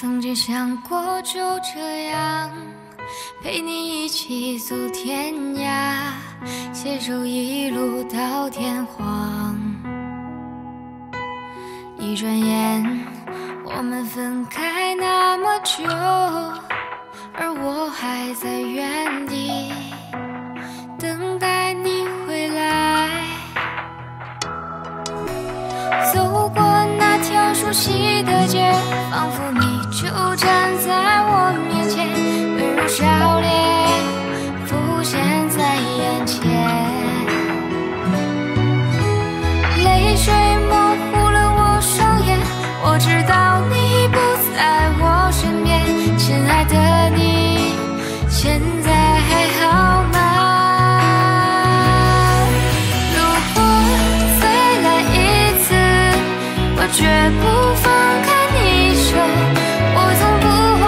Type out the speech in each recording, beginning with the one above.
曾经想过就这样陪你一起走天涯，携手一路到天荒。一转眼，我们分开那么久，而我还在原地等待你回来。走过那条熟悉的街，仿佛你就站在我面前，温柔笑脸浮现在眼前，泪水模糊了我双眼，我知道你不在我身边，亲爱的你，现在还好吗？绝不放开你手，我从不后悔，是我青春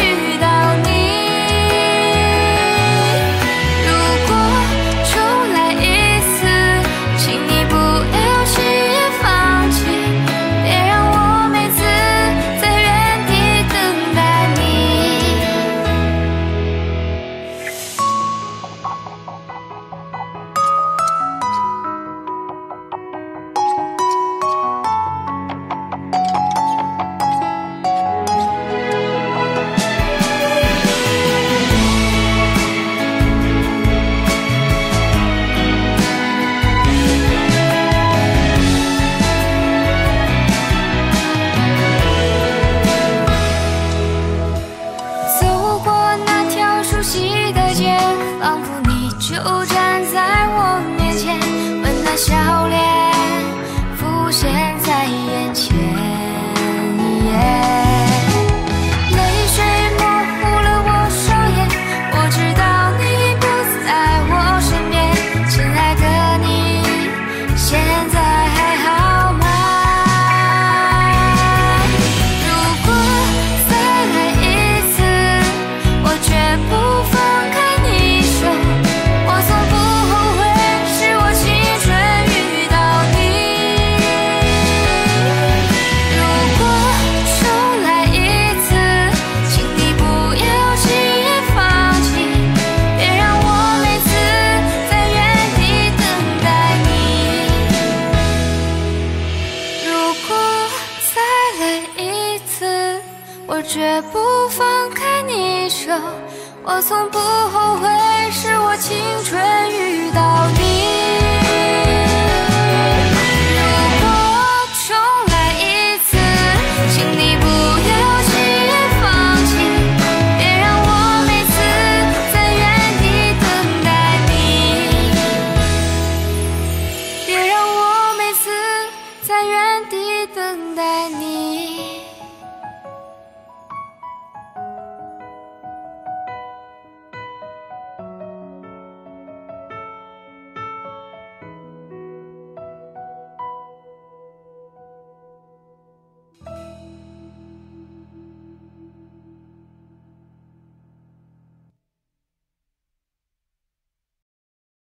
遇到你。如果重来一次，请你不要轻易放弃，别让我每次在原地等待你。我从不后悔，是我青春遇到你。